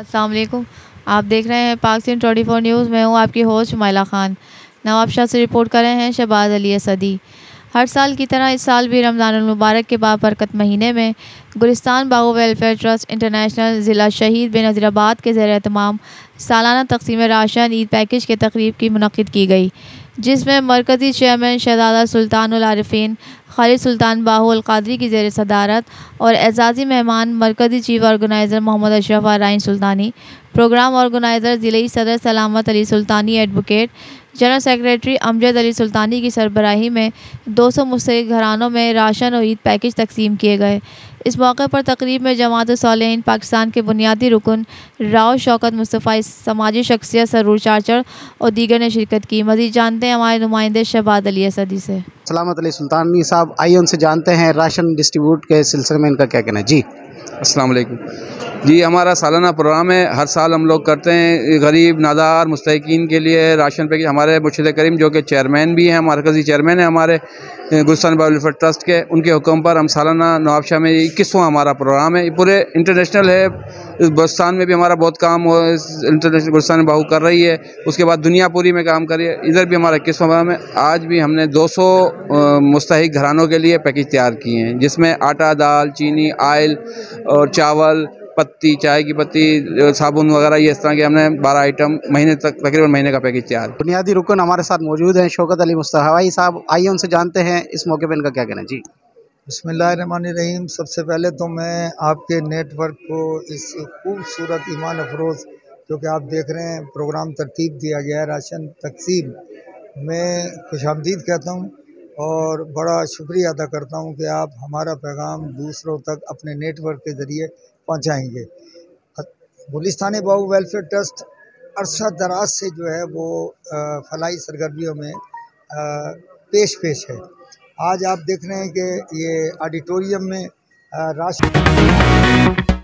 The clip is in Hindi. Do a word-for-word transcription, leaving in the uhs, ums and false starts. अस्सलाम वालेकुम, आप देख रहे हैं पाक सिंध चौबीस न्यूज़। मैं हूं आपकी होस्ट शमाइला खान। नवाबशाह से रिपोर्ट कर रहे हैं शहबाज अली सदी। हर साल की तरह इस साल भी रमज़ानुल मुबारक के बाबरकत महीने में Gulistan Bahu welfare trust international ज़िला शहीद बेनज़ीराबाद के ज़ेर एहतमाम सालाना तकसीम राशन ईद पैकेज के तकरीब की मुनक़िद की गई, जिसमें मरकज़ी चेयरमैन शहज़ादा सुल्तानुल आरिफिन खालिद सुल्तान बाहू अल क़ादरी की ज़ेर सदारत और एजाज़ी मेहमान मरकज़ी chief organiser Mohammad Ashraf Arain Sultani, programme organiser ज़िले सदर Salamat Ali Sultani, advocate general secretary Amjad Ali Sultani की सरबराही में दो सौ मुस्तहक घरानों में राशन और ईद पैकेज तकसीम किए गए। इस मौके पर तकरीब में जमात सालेहीन पाकिस्तान के बुनियादी रुकन राव शौकत मुस्तफ़ाई, समाजी शख्सियत सरूर चारचड़ और दीगर ने शिरकत की। मज़ीद जानते हैं हमारे नुमाइंदे शहबाज अली सदी से। सलामत अली सुल्तानी साहब, आइए उनसे जानते हैं राशन डिस्ट्रीब्यूट के सिलसिले में इनका क्या कहना है। जी अस्सलाम वालेकुम। जी हमारा सालाना प्रोग्राम है, हर साल हम लोग करते हैं गरीब नादार मुस्तहकीन के लिए राशन पैकेज। हमारे मुर्शिद करीम जो कि चेयरमैन भी हैं, मरकज़ी चेयरमैन हैं हमारे गुलिस्तान बाहू वेलफेयर ट्रस्ट के, उनके हुक्म पर हम सालाना नवाबशाह में इक्कीसवां हमारा प्रोग्राम है। ये पूरे इंटरनेशनल है, गुलिस्तान में भी हमारा बहुत काम हो, इंटरनेशनल गुलिस्तान बाहू कर रही है, उसके बाद दुनिया पूरी में काम कर रही है, इधर भी हमारा इक्कीसवां प्रोग्राम है। आज भी हमने दो सौ मुस्तहिक घरानों के लिए पैकेज तैयार किए हैं, जिसमें आटा, दाल, चीनी, आयल और चावल, पत्ती, चाय की पत्ती, साबुन वगैरह, ये इस तरह के हमने बारह आइटम महीने तक, तकरीबन महीने का पैकेज तैयार। बुनियादी रुकन हमारे साथ मौजूद हैं शौकत अली मुस्तहवी साहब, आइए उनसे जानते हैं इस मौके पर इनका क्या कहना है। जी बिस्मिल्लाहिर्रहमानिर्रहीम। सबसे पहले तो मैं आपके नेटवर्क को इस खूबसूरत ईमान अफरोज़ जो कि आप देख रहे हैं प्रोग्राम तरतीब दिया गया है राशन तकसीम, मैं खुशामदीद कहता हूँ और बड़ा शुक्रिया अदा करता हूं कि आप हमारा पैगाम दूसरों तक अपने नेटवर्क के ज़रिए पहुंचाएंगे। गुलिस्तान बाहू वेलफेयर ट्रस्ट अरसा दराज से जो है वो फलाई सरगर्मियों में पेश पेश है। आज आप देख रहे हैं कि ये ऑडिटोरियम में राशन